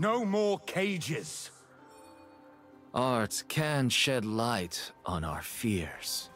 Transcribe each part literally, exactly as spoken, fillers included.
No more cages! Art can shed light on our fears.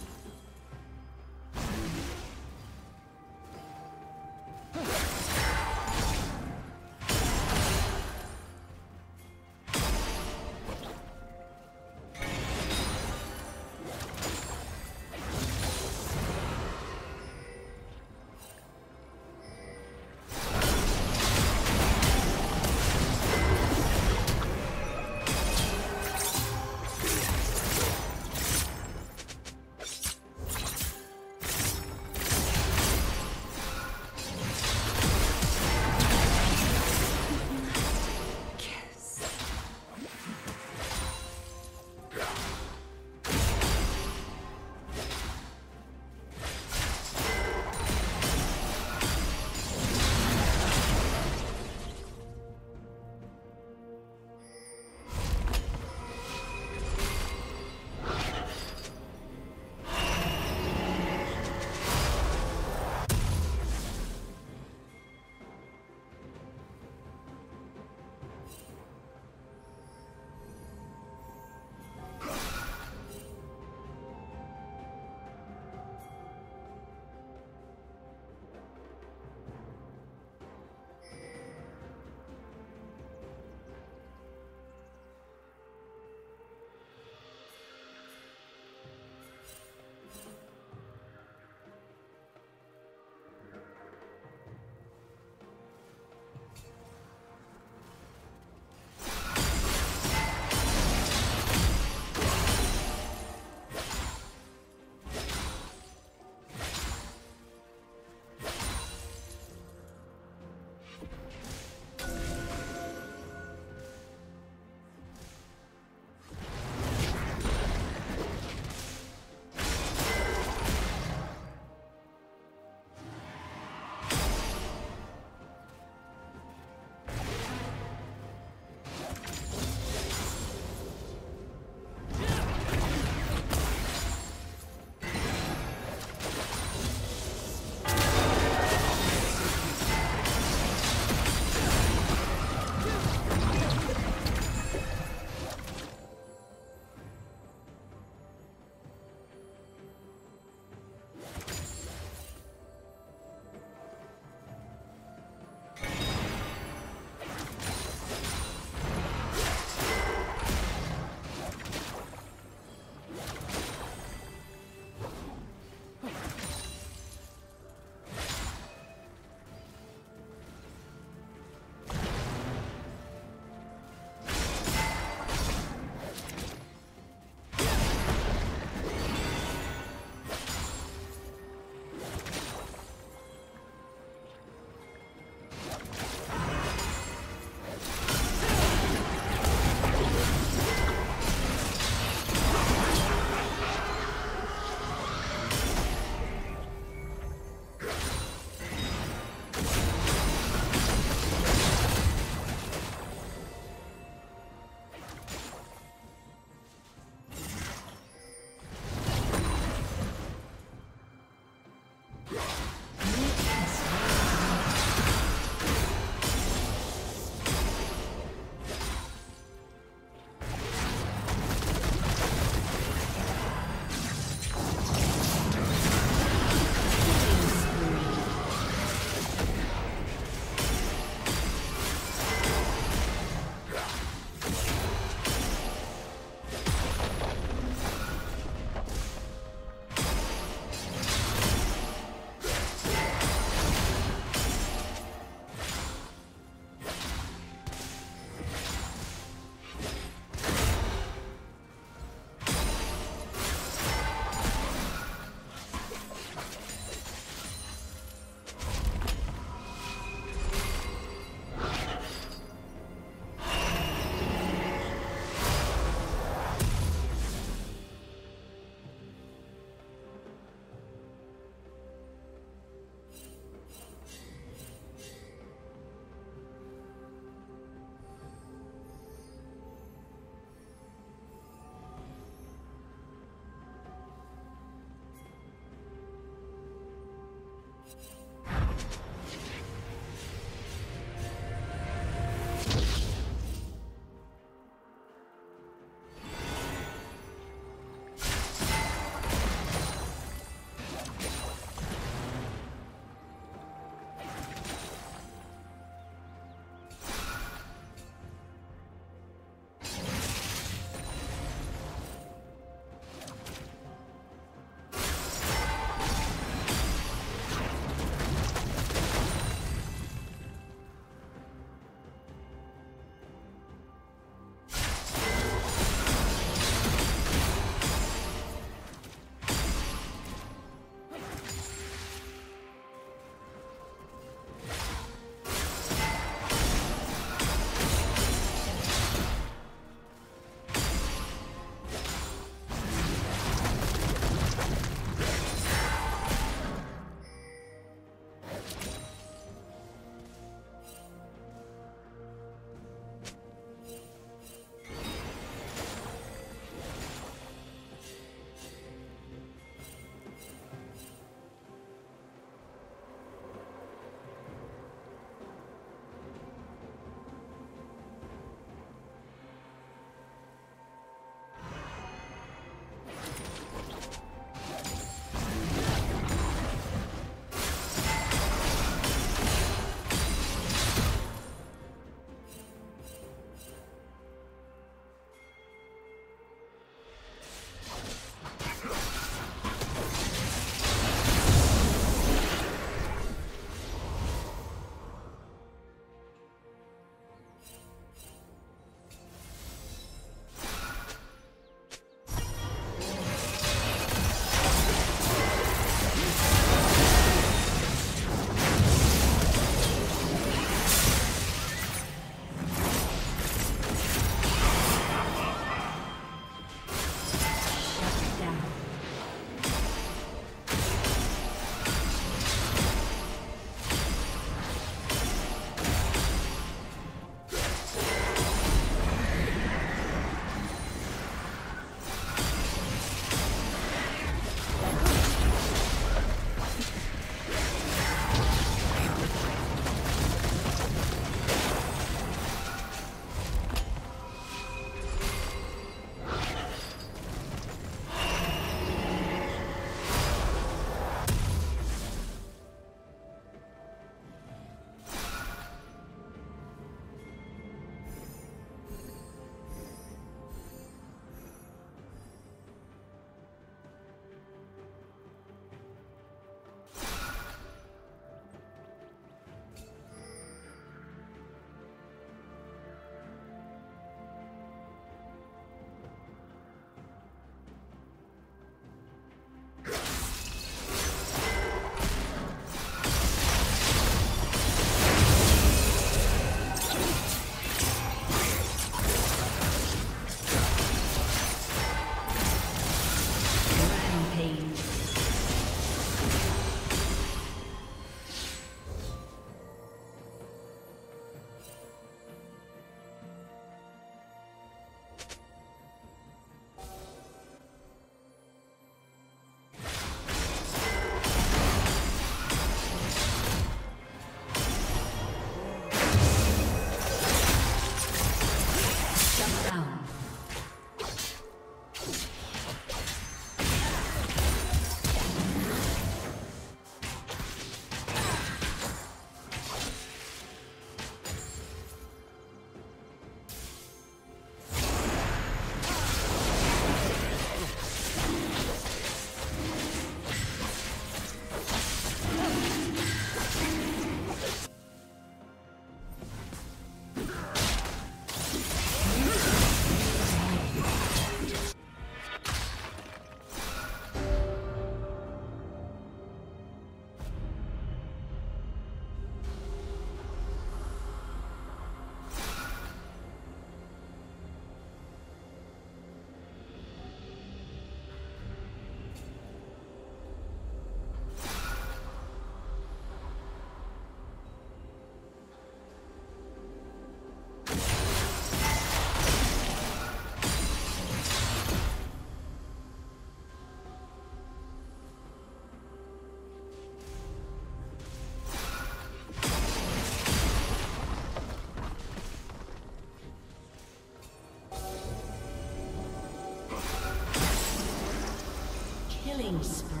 Killing spree.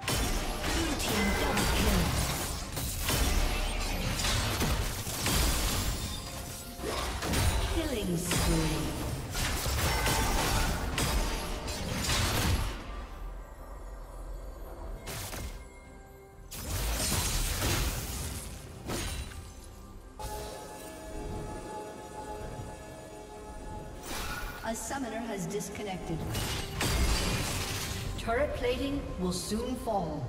Blue team double kill. Killing spree. A summoner has disconnected. Turret plating will soon fall.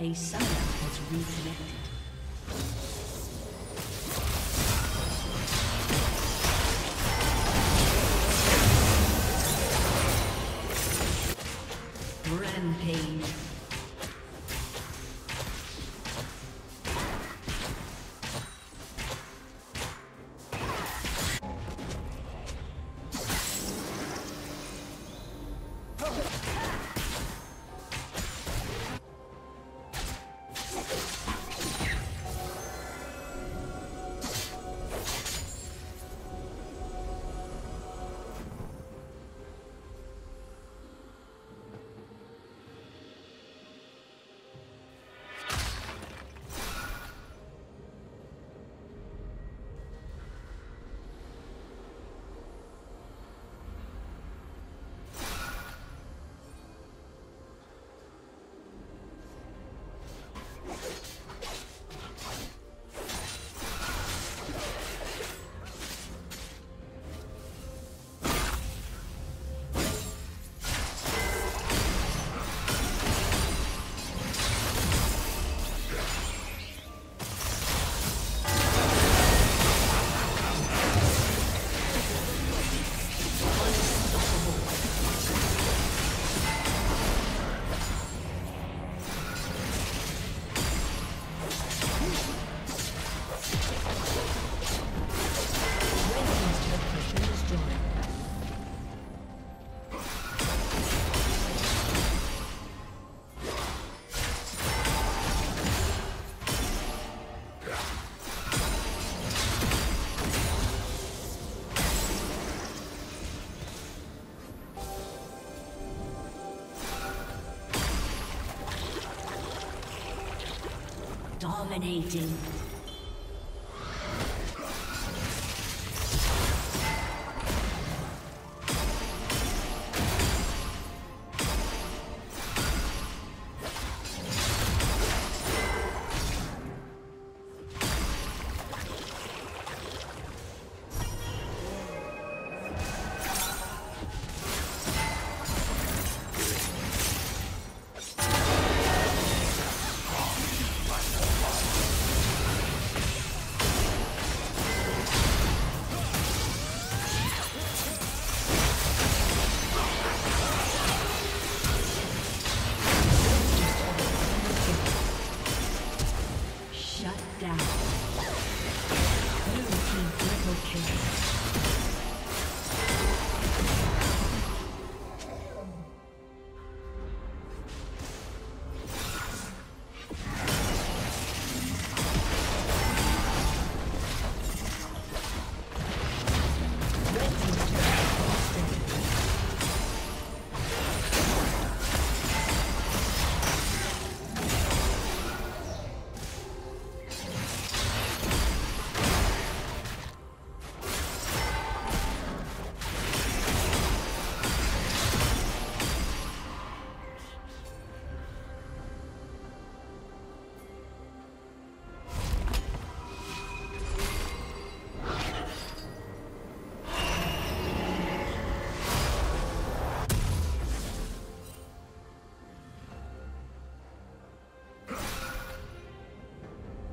A summoner has reconnected. Dominating.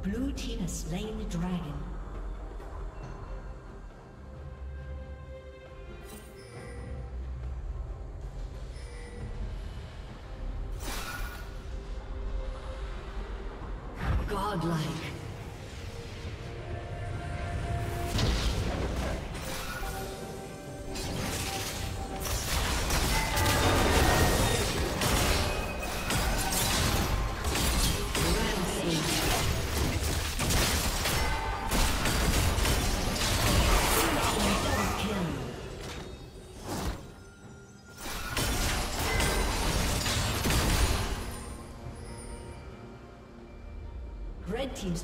Blue team has slain the dragon. Godlike. Red team's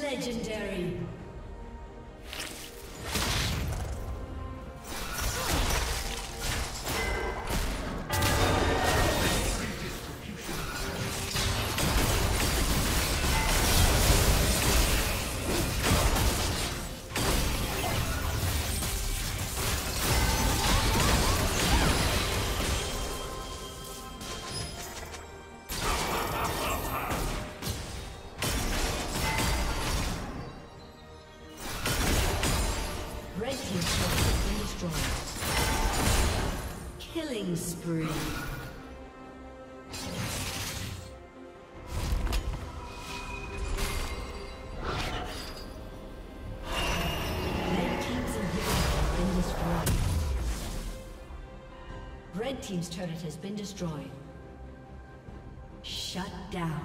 Legendary. Killing spree. Red team's inhibitor has been destroyed. Red team's turret has been destroyed. Shut down.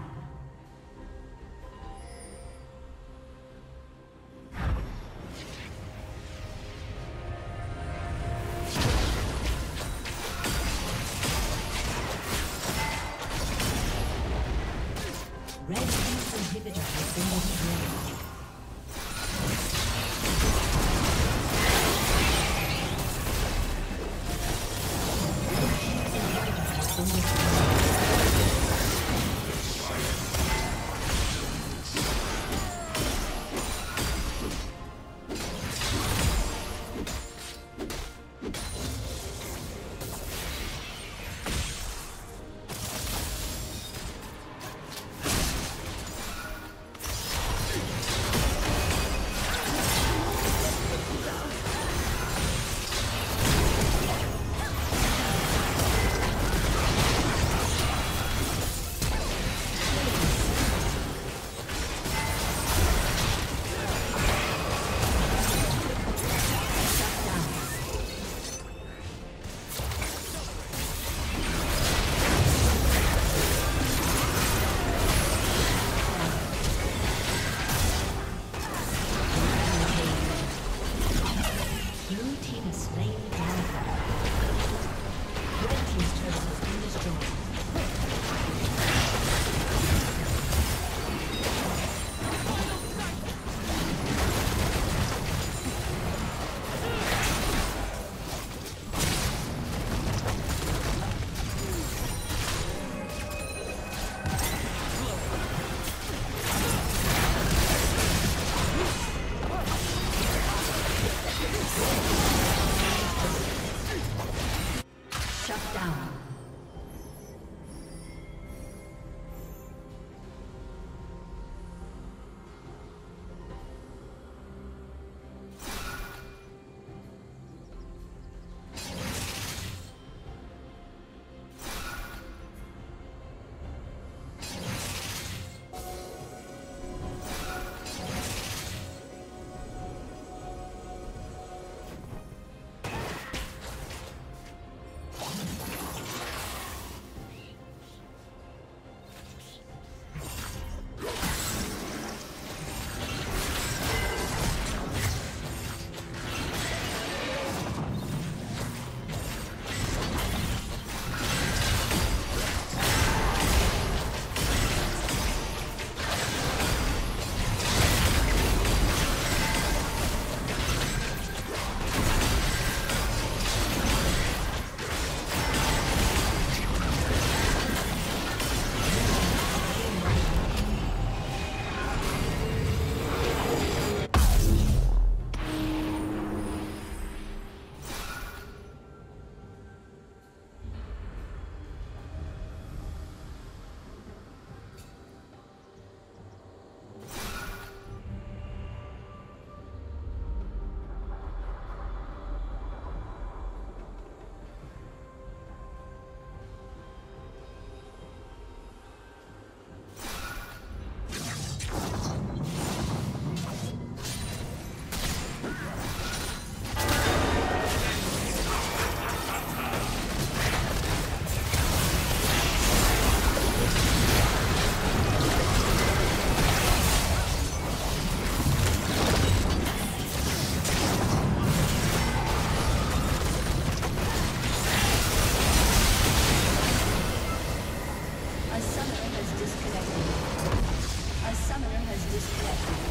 This